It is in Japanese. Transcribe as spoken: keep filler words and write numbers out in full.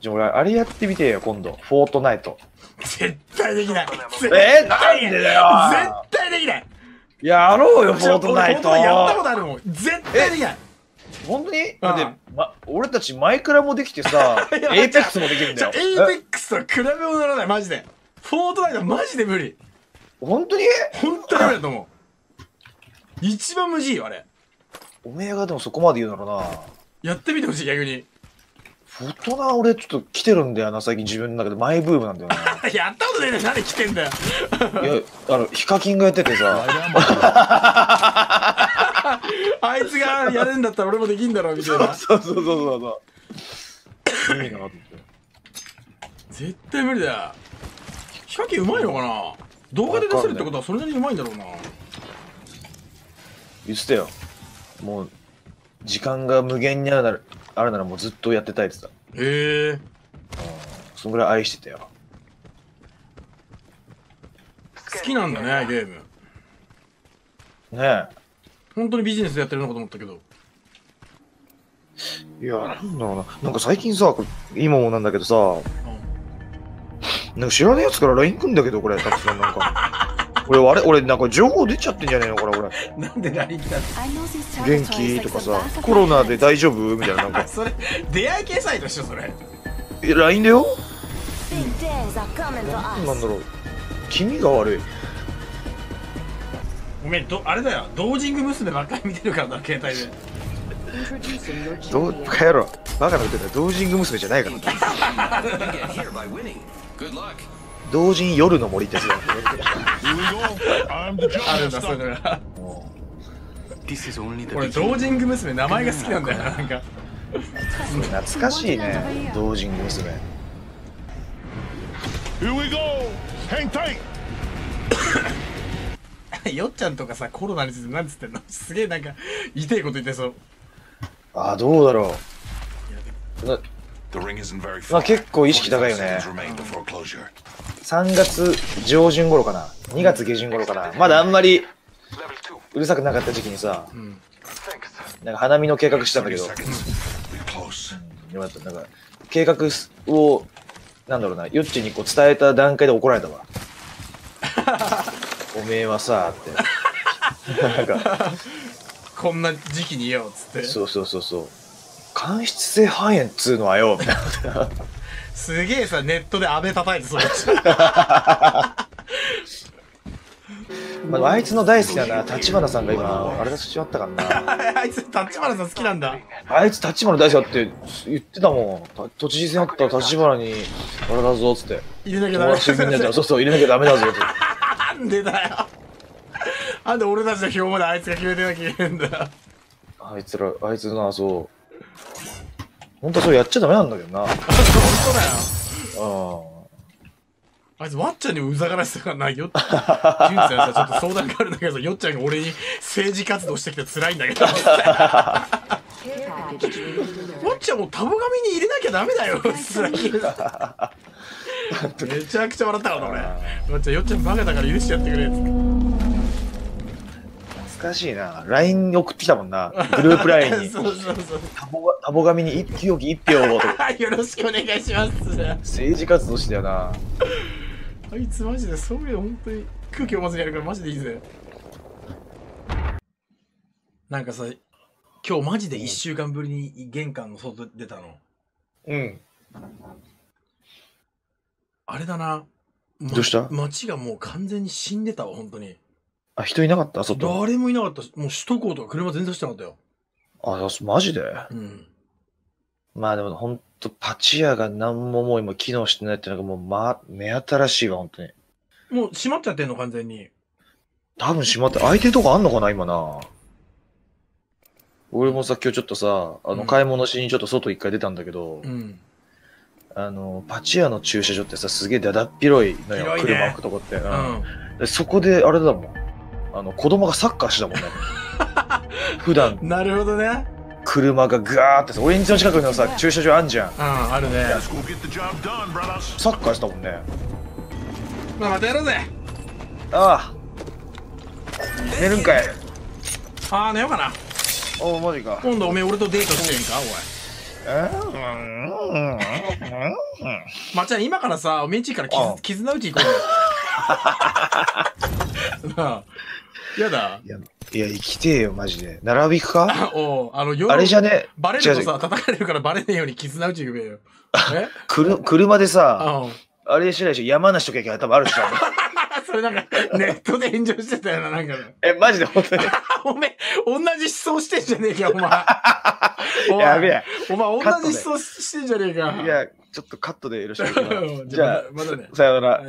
じゃあ俺あれやってみてよ今度、フォートナイト。絶対できない。えー、なんでだよ。絶対できない。やろうよフォートナイト。やったことあるもん。絶対できない。本当に？で、ま、俺たちマイクラもできてさ、エイペックスもできるんだよ。エイペックスとは比べもならないマジで。フォートナイトマジで無理。本当に？本当に無理だと思う。一番無事よあれ。おめえがでもそこまで言うならな。やってみてほしい逆に。フォートナ俺ちょっと来てるんだよな最近自分の中でマイブームなんだよな。やったことねえでなんで来てんだよ。いやあのヒカキンがやっててさ。あいつがやるんだったら俺もできんだろみたいな。そうそうそうそうそう。いいなと思って。絶対無理だよ。ヒカキンうまいのかな。動画で出せるってことはそれなりにうまいんだろうな。言ってたよ。もう時間が無限にあるならあれならもうずっとやってたいって言ってた。へえ。そのぐらい愛してたよ。好きなんだねゲーム。ねえ。本当にビジネスやってるのかと思ったけど。いやなんだろうな、なんか最近さ今もなんだけどさ、うん、なんか知らないやつから ライン 来んだけどこれたくさんなんか。俺あれ俺なんか情報出ちゃってんじゃねえのこれ俺。なんで ライン 来たの？元気とかさコロナで大丈夫みたいななんか。それ出会い系サイトでしょそれ。え ライン だよ。うん、なんだろう気味が悪い。ごめんどあれだよドージング娘ばっかり見てるからな携帯で。どうかやろバカなことだドージング娘じゃないから。同人夜の森ってそうあるんだそれが俺ドージング娘名前が好きなんだよな、なんか懐かしいねドージング娘。よっちゃんとかさコロナについて何つってんのすげえなんか痛いこと言ってそう。ああどうだろうまあ結構意識高いよね。さんがつ上旬頃かなにがつ下旬頃かなまだあんまりうるさくなかった時期にさ、うん、なんか花見の計画したんだけど、うん、よかったなんか計画をなんだろうなよっちにこう伝えた段階で怒られたわおめえはさってなんかこんな時期によっつってそうそうそうそう間質性肺炎っつうのはよみたいなすげえさネットで飴叩いてそうあいつの大好きな立花さんが今あれだしちまったからなあいつ立花さん好きなんだあいつ立花大好きだって言ってたもん都知事選あったら立花にあれだぞっつって入れなきゃダメだぞそうそう入れなきゃダメだぞってなんでだよなんで俺たちの表まであいつが決めてなきゃいけないんだあいつらあいつなそう本当はそれやっちゃダメなんだけどな。本当だよ。ああ。あいつわっちゃんにもうざがらせたからなよっちゃんさちょっと相談があるんだけどさよっちゃんが俺に政治活動してきて辛いんだけど。わっちゃんもうタボ紙に入れなきゃダメだよ。めちゃくちゃ笑ったからな俺。わっちゃんよっちゃんバカだから許してやってくれっつって。難しいな ライン 送ってきたもんなグループ ライン にタボ紙に一票一票をよろしくお願いします政治活動してよなあいつマジでそういうの本当に空気をまずやるからマジでいいぜなんかさ今日マジでいっしゅうかんぶりに玄関の外出たのうんあれだな、ま、どうした街がもう完全に死んでたわ本当にあ、人いなかった外。誰もいなかった。もう首都高とか車全然走ってなかったよ。あ、マジでうん。まあでもほんとパチ屋が何ももう今機能してないってなんかもう、ま、目新しいわ、ほんとに。もう閉まっちゃってんの完全に。多分閉まって、空いてるとこあんのかな今な。俺もさ、今日ちょっとさ、あの、買い物しにちょっと外一回出たんだけど、うん。あの、パチ屋の駐車場ってさ、すげえだだっ広いのよ。広いね、車置くとこって。うん。うん、そこで、あれだもん。あの子供がサッカーしてたもんね普段なるほどね車がガーってさオレンジの近くのさ駐車場あんじゃんうんあるねサッカーしたもんねまあまたやろうぜああ寝るんかいああ寝ようかなおおマジか今度おめえ俺とデートしてんかおいまっちゃん今からさ、おめんちから絆打ち行こうよ。なあ、やだ。いや、生きてえよ、マジで。並びくかおう、あの、夜、あれじゃね、バレるとさ、叩かれるからバレねえように絆打ち行くべよ。え車でさ、あれしないでしょ、山梨とか行けば多分あるでしょ。それなんか、ネットで炎上してたよな、なんか。え、マジで本当に。おめ同じ思想してんじゃねえか、お前。やべえ。お前、同じ思想してんじゃねえか。いや、ちょっとカットでよろしく。じゃあ、またね。さよなら。